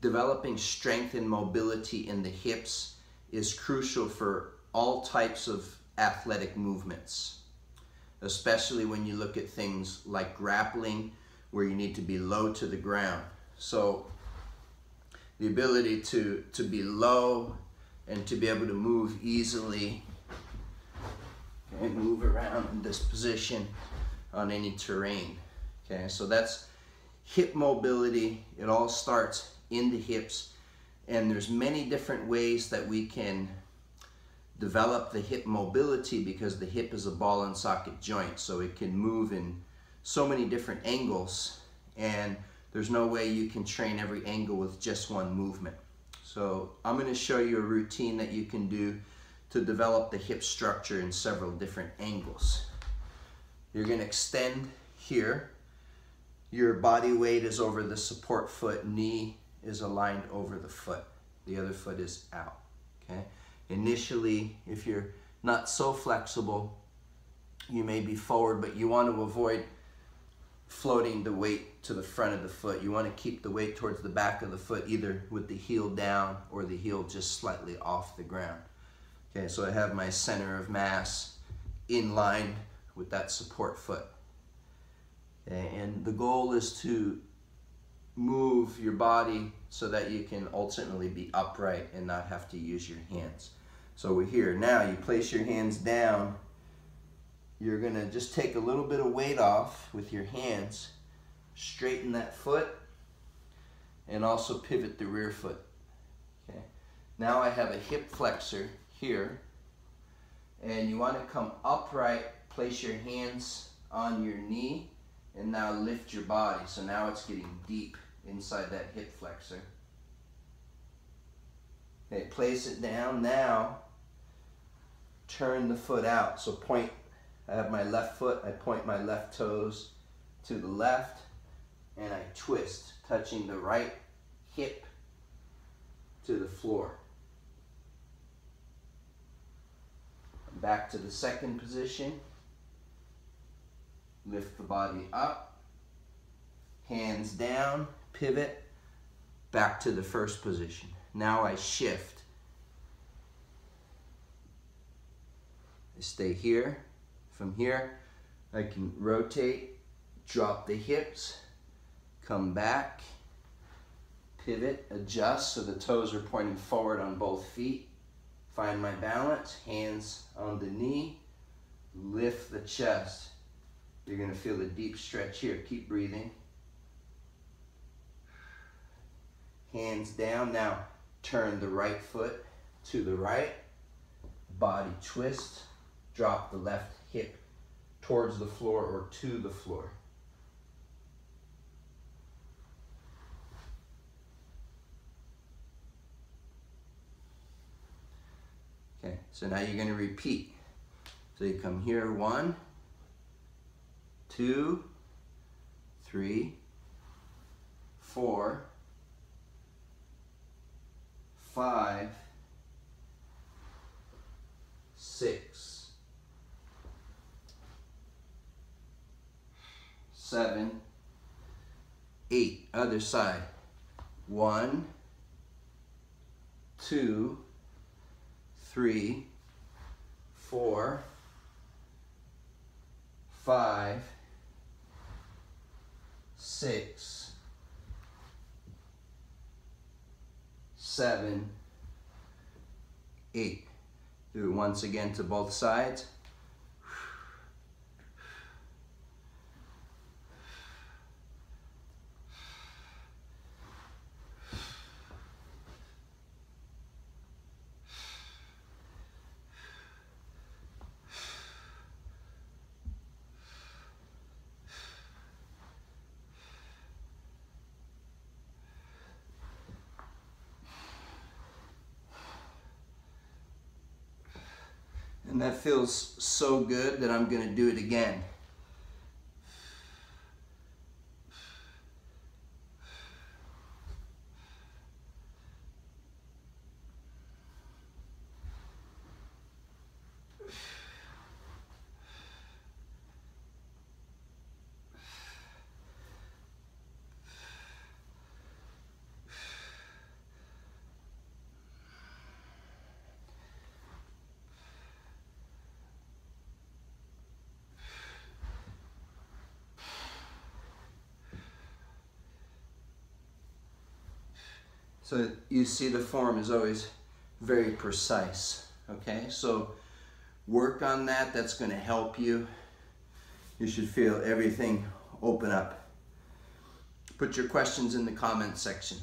Developing strength and mobility in the hips is crucial for all types of athletic movements, especially when you look at things like grappling, where you need to be low to the ground. So the ability to be low and to be able to move easily and move around in this position on any terrain. Okay, so that's hip mobility. It all starts in the hips, and there's many different ways that we can develop the hip mobility, because the hip is a ball and socket joint, so it can move in so many different angles, and there's no way you can train every angle with just one movement. So I'm going to show you a routine that you can do to develop the hip structure in several different angles. You're going to extend here. Your body weight is over the support foot, knee is aligned over the foot. The other foot is out, okay? Initially, if you're not so flexible, you may be forward, but you want to avoid floating the weight to the front of the foot. You want to keep the weight towards the back of the foot, either with the heel down or the heel just slightly off the ground. Okay, so I have my center of mass in line with that support foot. Okay, and the goal is to move your body so that you can ultimately be upright and not have to use your hands. So we're here. Now you place your hands down. You're gonna just take a little bit of weight off with your hands, straighten that foot, and also pivot the rear foot. Okay. Now I have a hip flexor here, and you wanna come upright, place your hands on your knee, and now lift your body. So now it's getting deep inside that hip flexor. Okay, place it down. Now turn the foot out. So point, I have my left foot, I point my left toes to the left, and I twist, touching the right hip to the floor. Back to the second position. Lift the body up, hands down, pivot, back to the first position. Now I shift. I stay here. From here, I can rotate, drop the hips, come back, pivot, adjust so the toes are pointing forward on both feet. Find my balance, hands on the knee, lift the chest. You're going to feel a deep stretch here. Keep breathing. Hands down. Now turn the right foot to the right. Body twist. Drop the left hip towards the floor or to the floor. Okay, so now you're going to repeat. So you come here, 1, 2, 3, 4, 5, 6, 7, 8. Other side. 1, 2, 3, 4, 5, 6, 7, 8. Do it once again to both sides. And that feels so good that I'm going to do it again. So you see the form is always very precise, okay? So work on that, that's gonna help you. You should feel everything open up. Put your questions in the comment section.